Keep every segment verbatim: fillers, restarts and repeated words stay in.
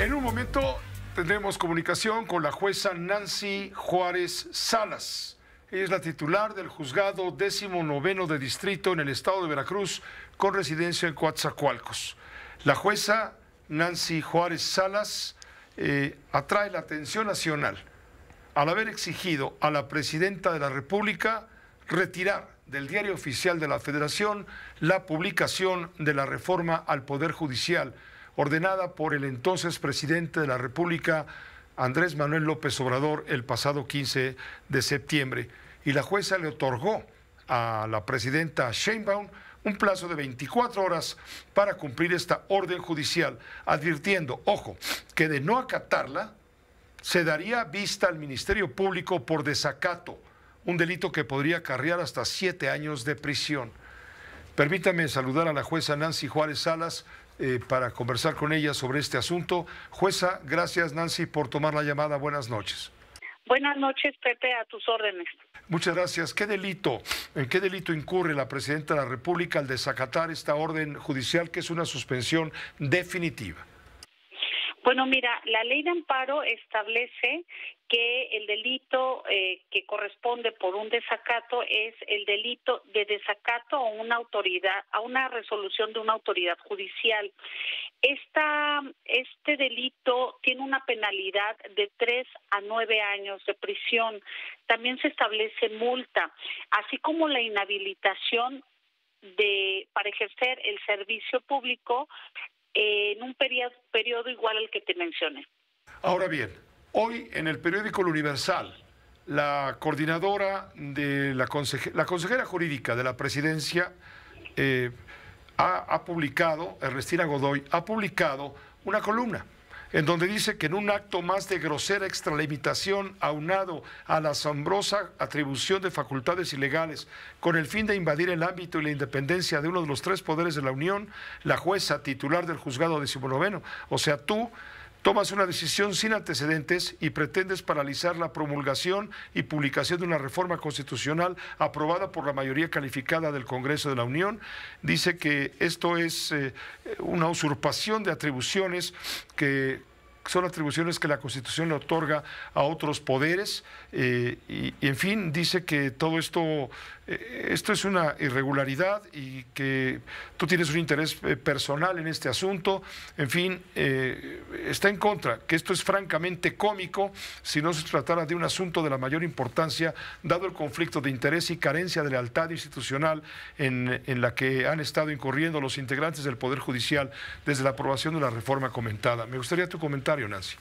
En un momento tendremos comunicación con la jueza Nancy Juárez Salas. Ella es la titular del juzgado décimo noveno de distrito en el estado de Veracruz, con residencia en Coatzacoalcos. La jueza Nancy Juárez Salas eh, atrae la atención nacional al haber exigido a la presidenta de la República retirar del Diario Oficial de la Federación la publicación de la reforma al Poder Judicial ordenada por el entonces presidente de la República, Andrés Manuel López Obrador, el pasado quince de septiembre. Y la jueza le otorgó a la presidenta Sheinbaum un plazo de veinticuatro horas para cumplir esta orden judicial, advirtiendo, ojo, que de no acatarla se daría vista al Ministerio Público por desacato, un delito que podría acarrear hasta siete años de prisión. Permítame saludar a la jueza Nancy Juárez Salas eh, para conversar con ella sobre este asunto. Jueza, gracias, Nancy, por tomar la llamada. Buenas noches. Buenas noches, Pepe, a tus órdenes. Muchas gracias. ¿Qué delito, en qué delito incurre la presidenta de la República al desacatar esta orden judicial, que es una suspensión definitiva? Bueno, mira, la Ley de Amparo establece que el delito eh, que corresponde por un desacato es el delito de desacato a una autoridad, a una resolución de una autoridad judicial. Esta, este delito tiene una penalidad de tres a nueve años de prisión. También se establece multa, así como la inhabilitación de para ejercer el servicio público en un periodo, periodo igual al que te mencioné. Ahora bien, hoy en el periódico El Universal, la coordinadora de la, conseje, la consejera jurídica de la presidencia eh, ha, ha publicado, Ernestina Godoy, ha publicado una columna en donde dice que en un acto más de grosera extralimitación aunado a la asombrosa atribución de facultades ilegales con el fin de invadir el ámbito y la independencia de uno de los tres poderes de la Unión, la jueza titular del juzgado decimonoveno, o sea, tú tomas una decisión sin antecedentes y pretendes paralizar la promulgación y publicación de una reforma constitucional aprobada por la mayoría calificada del Congreso de la Unión. Dice que esto es eh, una usurpación de atribuciones que son atribuciones que la Constitución le otorga a otros poderes eh, y, y, en fin, dice que todo esto, eh, esto es una irregularidad y que tú tienes un interés personal en este asunto. En fin, eh, está en contra, que esto es francamente cómico si no se tratara de un asunto de la mayor importancia, dado el conflicto de interés y carencia de lealtad institucional en, en la que han estado incurriendo los integrantes del Poder Judicial desde la aprobación de la reforma comentada. Me gustaría tu comentario, Nancy.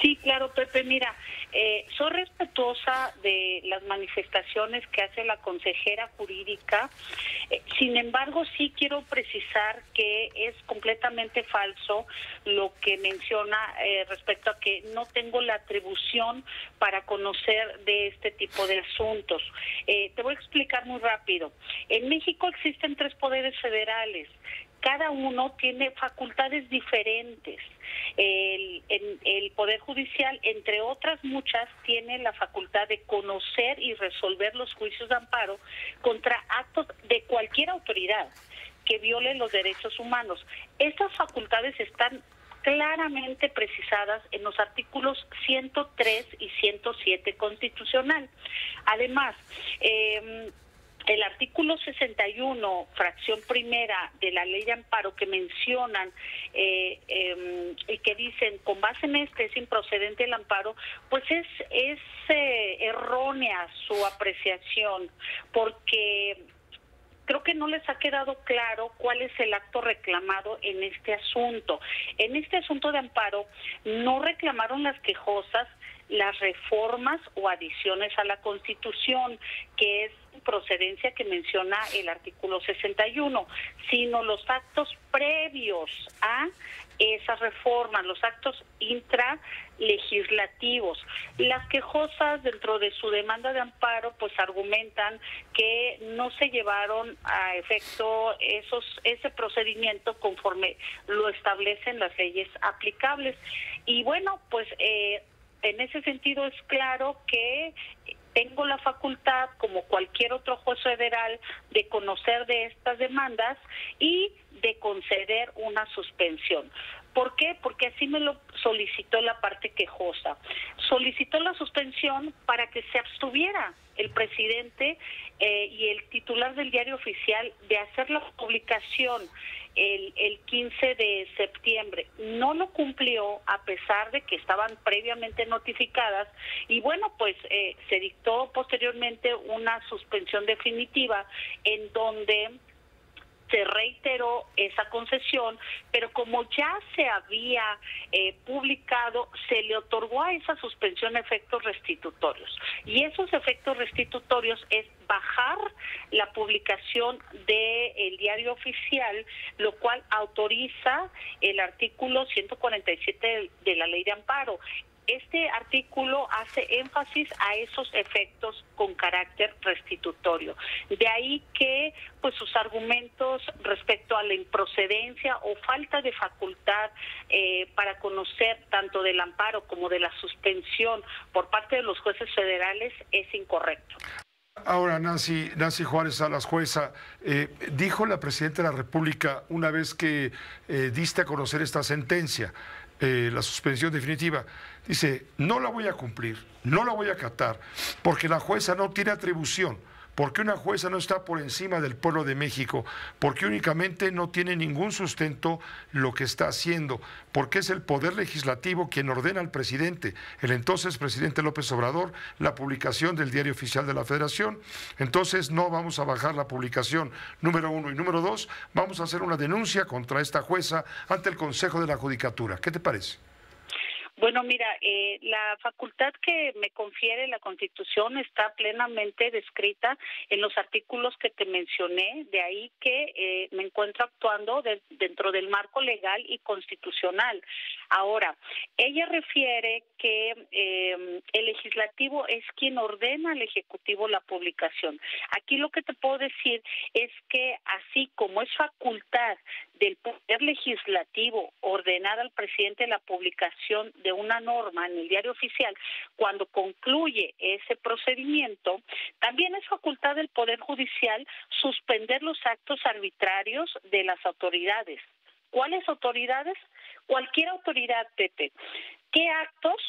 Sí, claro, Pepe. Mira, eh, soy respetuosa de las manifestaciones que hace la consejera jurídica. Eh, sin embargo, sí quiero precisar que es completamente falso lo que menciona eh, respecto a que no tengo la atribución para conocer de este tipo de asuntos. Eh, te voy a explicar muy rápido. En México existen tres poderes federales. Cada uno tiene facultades diferentes. El, el, el Poder Judicial, entre otras muchas, tiene la facultad de conocer y resolver los juicios de amparo contra actos de cualquier autoridad que viole los derechos humanos. Estas facultades están claramente precisadas en los artículos ciento tres y ciento siete constitucional. Además, eh, el artículo sesenta y uno, fracción primera de la Ley de Amparo, que mencionan eh, eh, y que dicen, con base en este es improcedente el amparo, pues es, es eh, errónea su apreciación, porque creo que no les ha quedado claro cuál es el acto reclamado en este asunto. En este asunto de amparo no reclamaron las quejosas las reformas o adiciones a la Constitución, que es procedencia que menciona el artículo sesenta y uno, sino los actos previos a esas reformas, los actos intralegislativos. Las quejosas, dentro de su demanda de amparo, pues argumentan que no se llevaron a efecto esos ese procedimiento conforme lo establecen las leyes aplicables. Y bueno, pues eh, en ese sentido es claro que tengo la facultad, como cualquier otro juez federal, de conocer de estas demandas y de conceder una suspensión. ¿Por qué? Porque así me lo solicitó la parte quejosa. Solicitó la suspensión para que se abstuviera el presidente eh, y el titular del Diario Oficial de hacer la publicación el, el quince de septiembre. No lo cumplió a pesar de que estaban previamente notificadas y bueno, pues eh, se dictó posteriormente una suspensión definitiva en donde se reiteró esa concesión, pero como ya se había eh, publicado, se le otorgó a esa suspensión efectos restitutorios. Y esos efectos restitutorios es bajar la publicación del Diario Oficial, lo cual autoriza el artículo ciento cuarenta y siete de la Ley de Amparo. Este artículo hace énfasis a esos efectos con carácter restitutorio. De ahí que pues sus argumentos respecto a la improcedencia o falta de facultad eh, para conocer tanto del amparo como de la suspensión por parte de los jueces federales es incorrecto. Ahora, Nancy, Nancy Juárez Salas, jueza, eh, dijo la Presidenta de la República una vez que eh, diste a conocer esta sentencia, Eh, la suspensión definitiva, dice, no la voy a cumplir, no la voy a acatar, porque la jueza no tiene atribución, porque una jueza no está por encima del pueblo de México, porque únicamente no tiene ningún sustento lo que está haciendo, porque es el Poder Legislativo quien ordena al presidente, el entonces presidente López Obrador, la publicación del Diario Oficial de la Federación. Entonces no vamos a bajar la publicación, número uno, y número dos, vamos a hacer una denuncia contra esta jueza ante el Consejo de la Judicatura. ¿Qué te parece? Bueno, mira, eh, la facultad que me confiere la Constitución está plenamente descrita en los artículos que te mencioné, de ahí que eh, me encuentro actuando de, dentro del marco legal y constitucional. Ahora, ella refiere que eh, el legislativo es quien ordena al ejecutivo la publicación. Aquí lo que te puedo decir es que así como es facultad del poder legislativo ordenar al presidente la publicación de una norma en el Diario Oficial, cuando concluye ese procedimiento, también es facultad del Poder Judicial suspender los actos arbitrarios de las autoridades. ¿Cuáles autoridades? Cualquier autoridad, Pepe. ¿Qué actos?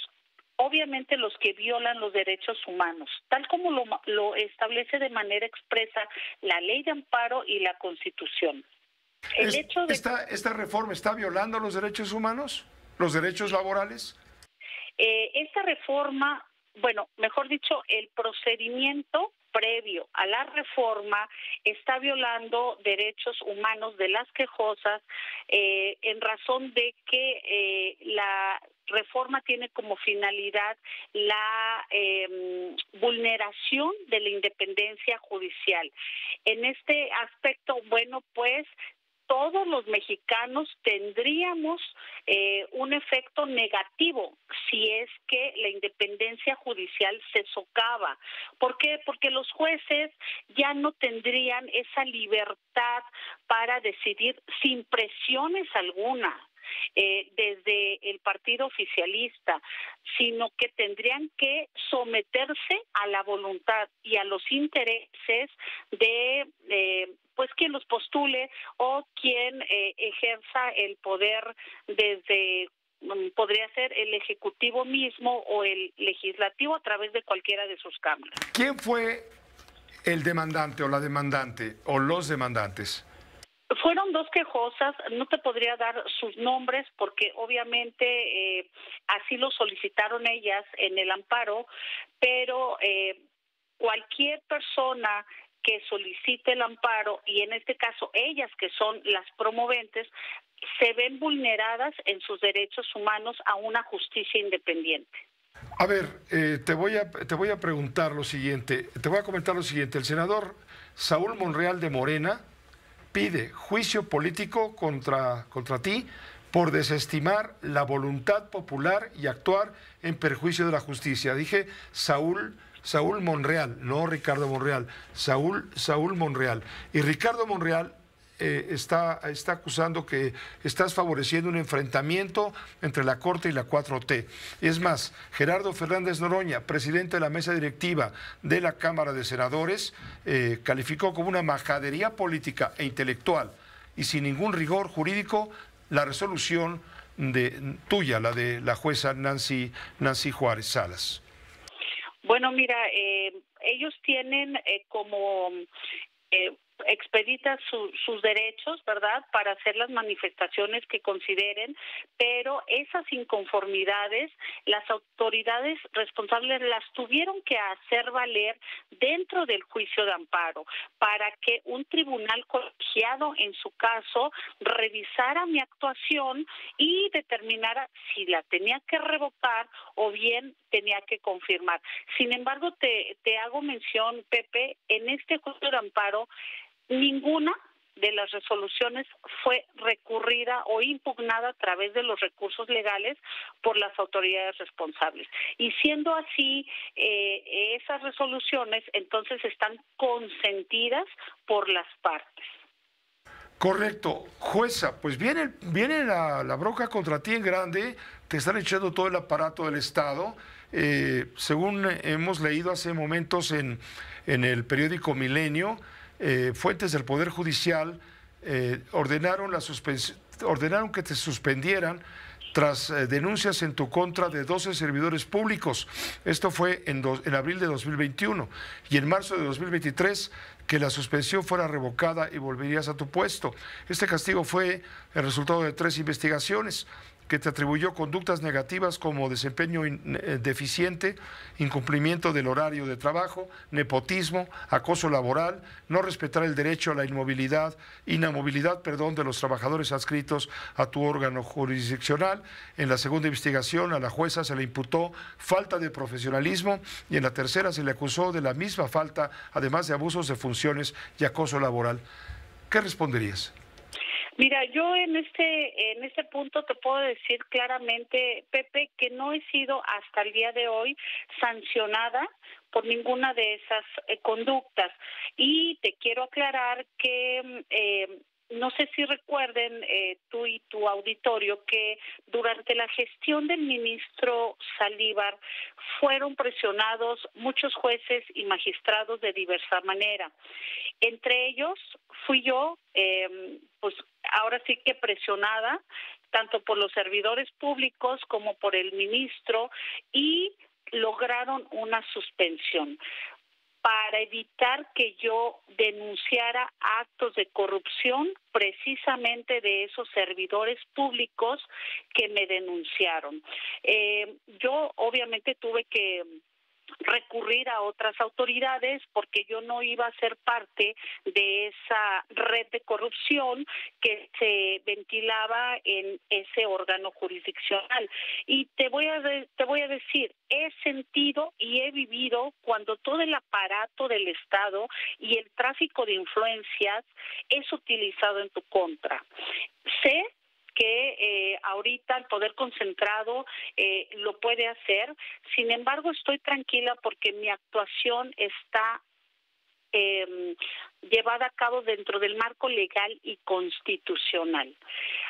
Obviamente los que violan los derechos humanos, tal como lo, lo establece de manera expresa la Ley de Amparo y la Constitución. El es, hecho de... esta, ¿Esta reforma está violando los derechos humanos? ¿Los derechos laborales? Eh, esta reforma, bueno, mejor dicho, el procedimiento previo a la reforma está violando derechos humanos de las quejosas eh, en razón de que eh, la reforma tiene como finalidad la eh, vulneración de la independencia judicial. En este aspecto, bueno, pues todos los mexicanos tendríamos eh, un efecto negativo si es que la independencia judicial se socava. ¿Por qué? Porque los jueces ya no tendrían esa libertad para decidir sin presiones alguna eh, desde el partido oficialista, sino que tendrían que someterse a la voluntad y a los intereses de eh, pues quien los postule o quien eh, ejerza el poder desde, podría ser el Ejecutivo mismo o el Legislativo a través de cualquiera de sus cámaras. ¿Quién fue el demandante o la demandante o los demandantes? Fueron dos quejosas, no te podría dar sus nombres porque obviamente eh, así lo solicitaron ellas en el amparo, pero eh, cualquier persona que solicite el amparo, y en este caso ellas que son las promoventes, se ven vulneradas en sus derechos humanos a una justicia independiente. A ver, eh, te voy a, te voy a preguntar lo siguiente, te voy a comentar lo siguiente. El senador Saúl Monreal de Morena pide juicio político contra, contra ti por desestimar la voluntad popular y actuar en perjuicio de la justicia. Dije Saúl Saúl Monreal, no Ricardo Monreal, Saúl, Saúl Monreal. Y Ricardo Monreal eh, está, está acusando que estás favoreciendo un enfrentamiento entre la Corte y la cuatro T. Es más, Gerardo Fernández Noroña, presidente de la mesa directiva de la Cámara de Senadores, eh, calificó como una majadería política e intelectual y sin ningún rigor jurídico la resolución de, tuya, la de la jueza Nancy, Nancy Juárez Salas. Bueno, mira, eh, ellos tienen eh, como... Eh, expedita su, sus derechos, ¿verdad?, para hacer las manifestaciones que consideren, pero esas inconformidades las autoridades responsables las tuvieron que hacer valer dentro del juicio de amparo para que un tribunal colegiado en su caso revisara mi actuación y determinara si la tenía que revocar o bien tenía que confirmar. Sin embargo, te, te hago mención, Pepe, en este juicio de amparo ninguna de las resoluciones fue recurrida o impugnada a través de los recursos legales por las autoridades responsables. Y siendo así, eh, esas resoluciones entonces están consentidas por las partes. Correcto. Jueza, pues viene, viene la, la bronca contra ti en grande, te están echando todo el aparato del Estado. Eh, según hemos leído hace momentos en, en el periódico Milenio, Eh, fuentes del Poder Judicial eh, ordenaron, la ordenaron que te suspendieran tras eh, denuncias en tu contra de doce servidores públicos. Esto fue en, en abril de dos mil veintiuno, y en marzo de dos mil veintitrés que la suspensión fuera revocada y volverías a tu puesto. Este castigo fue el resultado de tres investigaciones que te atribuyó conductas negativas como desempeño in, eh, deficiente, incumplimiento del horario de trabajo, nepotismo, acoso laboral, no respetar el derecho a la inmovilidad, inamovilidad, perdón, de los trabajadores adscritos a tu órgano jurisdiccional. En la segunda investigación a la jueza se le imputó falta de profesionalismo y en la tercera se le acusó de la misma falta, además de abusos de funciones y acoso laboral. ¿Qué responderías? Mira, yo en este en este punto te puedo decir claramente, Pepe, que no he sido hasta el día de hoy sancionada por ninguna de esas eh, conductas. Y te quiero aclarar que... Eh, no sé si recuerden eh, tú y tu auditorio que durante la gestión del ministro Zaldívar fueron presionados muchos jueces y magistrados de diversa manera. Entre ellos fui yo, eh, pues ahora sí que presionada, tanto por los servidores públicos como por el ministro, y lograron una suspensión para evitar que yo denunciara actos de corrupción precisamente de esos servidores públicos que me denunciaron. Eh, yo obviamente tuve que recurrir a otras autoridades porque yo no iba a ser parte de esa red de corrupción que se ventilaba en ese órgano jurisdiccional. Y te voy a de, te voy a decir, he sentido y he vivido cuando todo el aparato del Estado y el tráfico de influencias es utilizado en tu contra. Sé que eh, ahorita el poder concentrado eh, lo puede hacer. Sin embargo, estoy tranquila porque mi actuación está eh, llevada a cabo dentro del marco legal y constitucional.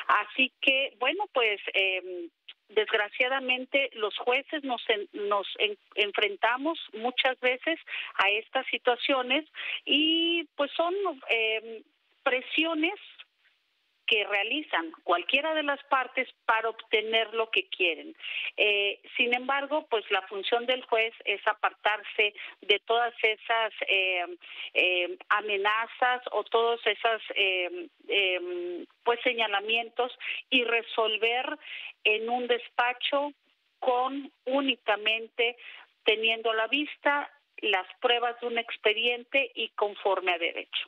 Así que, bueno, pues... Eh, desgraciadamente los jueces nos en, nos en, enfrentamos muchas veces a estas situaciones y pues son eh, presiones que realizan cualquiera de las partes para obtener lo que quieren. Eh, sin embargo, pues la función del juez es apartarse de todas esas eh, eh, amenazas o todos esos eh, eh, pues señalamientos y resolver en un despacho con únicamente teniendo a la vista las pruebas de un expediente y conforme a derecho.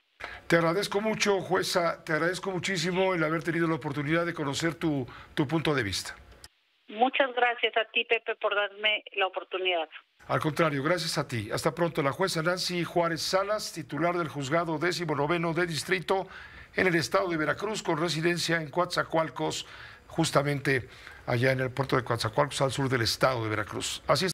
Te agradezco mucho, jueza, te agradezco muchísimo el haber tenido la oportunidad de conocer tu, tu punto de vista. Muchas gracias a ti, Pepe, por darme la oportunidad. Al contrario, gracias a ti. Hasta pronto. La jueza Nancy Juárez Salas, titular del juzgado décimo noveno de distrito en el estado de Veracruz, con residencia en Coatzacoalcos, justamente allá en el puerto de Coatzacoalcos, al sur del estado de Veracruz. Así